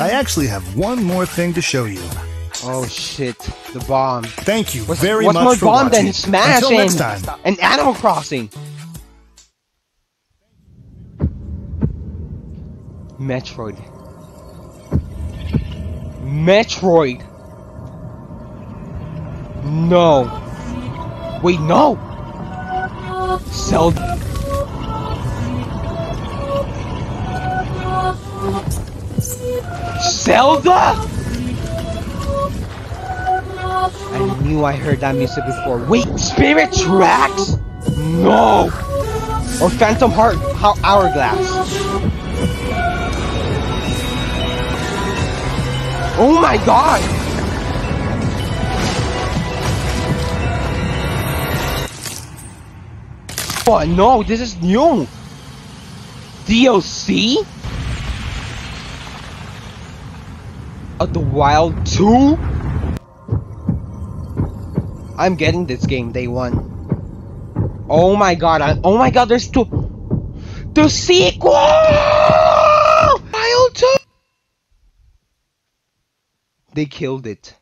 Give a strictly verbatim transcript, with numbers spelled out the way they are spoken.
I actually have one more thing to show you. Oh shit, the bomb. Thank you what's, very what's much for watching. What's more bomb than Smash Until next time. And Animal Crossing? Metroid. Metroid. No. Wait, no. Zelda. Zelda? I knew I heard that music before. Wait, Spirit Tracks? No. Or Phantom Heart Hourglass. Oh my god! Oh no, this is new! D L C? Of the Wild two? I'm getting this game day one. Oh my god, I, oh my god, there's two! The sequel! They killed it.